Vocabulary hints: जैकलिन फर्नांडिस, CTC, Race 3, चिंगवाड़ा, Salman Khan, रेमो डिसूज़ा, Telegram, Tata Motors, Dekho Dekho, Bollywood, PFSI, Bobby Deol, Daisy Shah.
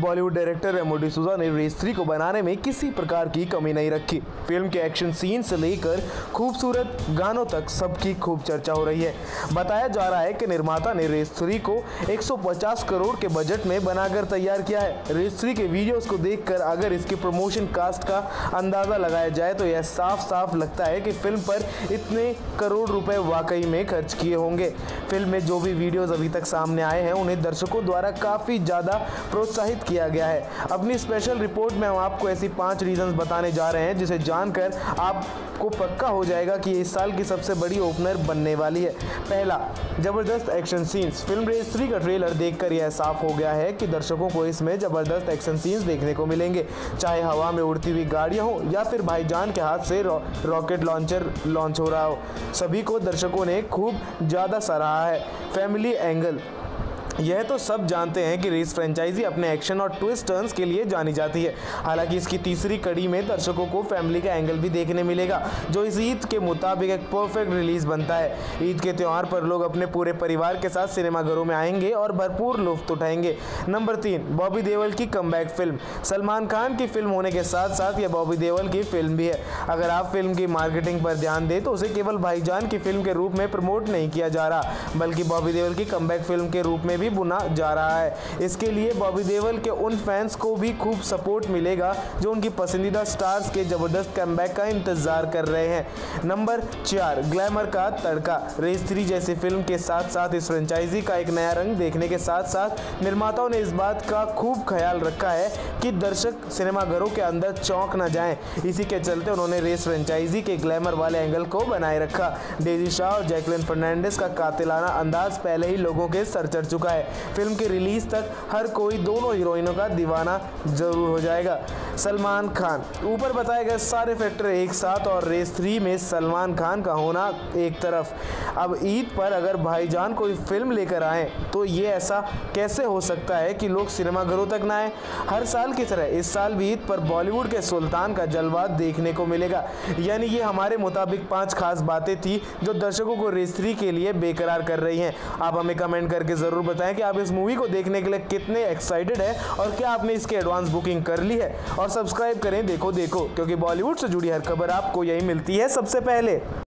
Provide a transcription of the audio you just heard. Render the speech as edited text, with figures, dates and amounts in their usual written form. Bollywood director रेमो डिसूज़ा ने race 3 को बनाने में किसी प्रकार की कमी नहीं रखी। फिल्म के एक्शन सीन से लेकर खूबसूरत गानों तक सबकी खूब चर्चा हो रही है। बताया जा रहा है कि निर्माता ने रेस 3 को 150 करोड़ के बजट में बनाकर तैयार किया है। रेस 3 के वीडियोस को देखकर अगर इसके प्रमोशन कास्ट का अंदाजा लगाया जाए तो यह साफ साफ लगता है कि फिल्म पर इतने करोड़ रुपए वाकई में खर्च किए होंगे। फिल्म में जो भी वीडियोस अभी तक सामने आए हैं उन्हें दर्शकों द्वारा काफ़ी ज़्यादा प्रोत्साहित किया गया है। अपनी स्पेशल रिपोर्ट में हम आपको ऐसी 5 रीजंस बताने जा रहे हैं जिसे जानकर आपको पक्का हो जाएगा कि इस साल की सबसे बड़ी ओपनर बनने वाली है। पहला, ज़बरदस्त एक्शन सीन्स। फिल्म रेस 3 का ट्रेलर देखकर यह साफ हो गया है कि दर्शकों को इसमें ज़बरदस्त एक्शन सीन्स देखने को मिलेंगे, चाहे हवा में उड़ती हुई गाड़ियाँ हों या फिर भाईजान के हाथ से रॉकेट लॉन्चर लॉन्च हो रहा हो। सभी को दर्शकों ने खूब ज़्यादा सराहा है। Family angle. यह तो सब जानते हैं कि रेस फ्रेंचाइजी अपने एक्शन और ट्विस्ट टर्न्स के लिए जानी जाती है। हालांकि इसकी तीसरी कड़ी में दर्शकों को फैमिली का एंगल भी देखने मिलेगा, जो इस ईद के मुताबिक एक परफेक्ट रिलीज बनता है। ईद के त्यौहार पर लोग अपने पूरे परिवार के साथ सिनेमाघरों में आएंगे और भरपूर लुफ्त उठाएंगे। नंबर 3, बॉबी देओल की कमबैक फिल्म। सलमान खान की फिल्म होने के साथ साथ यह बॉबी देओल की फिल्म भी है। अगर आप फिल्म की मार्केटिंग पर ध्यान दें तो उसे केवल भाईजान की फिल्म के रूप में प्रमोट नहीं किया जा रहा, बल्कि बॉबी देओल की कमबैक फिल्म के रूप में बुना जा रहा है। इसके लिए बॉबी देओल के उन फैंस को भी खूब सपोर्ट मिलेगा जो उनकी पसंदीदा स्टार्स के जबरदस्त कमबैक का इंतजार कर रहे हैं। नंबर 4, ग्लैमर का तड़का। रेस 3 जैसी फिल्म के साथ साथ इस फ्रेंचाइजी का एक नया रंग देखने के साथ साथ निर्माताओं ने इस बात का खूब ख्याल रखा है कि दर्शक सिनेमाघरों के अंदर चौंक न जाएं। इसी के चलते उन्होंने रेस फ्रेंचाइजी के ग्लैमर वाले एंगल को बनाए रखा। डेजी शाह और जैकलिन फर्नांडिस का कातिलाना अंदाज पहले ही लोगों के सर चढ़ चुका है। फिल्म के रिलीज तक हर कोई दोनों हीरोइनों का दीवाना जरूर हो जाएगा। सलमान खान। ऊपर बताए गए सारे फैक्टर एक साथ और रेस 3 में सलमान खान का होना एक तरफ। अब ईद पर अगर भाईजान कोई फिल्म लेकर आए तो ये ऐसा कैसे हो सकता है कि लोग सिनेमाघरों तक ना आए। हर साल की तरह इस साल भी ईद पर बॉलीवुड के सुल्तान का जलवा देखने को मिलेगा। यानी ये हमारे मुताबिक 5 खास बातें थी जो दर्शकों को रेस 3 के लिए बेकरार कर रही हैं। आप हमें कमेंट करके ज़रूर बताएं कि आप इस मूवी को देखने के लिए कितने एक्साइटेड हैं और क्या आपने इसकी एडवांस बुकिंग कर ली है। और सब्सक्राइब करें देखो देखो, क्योंकि बॉलीवुड से जुड़ी हर खबर आपको यही मिलती है सबसे पहले।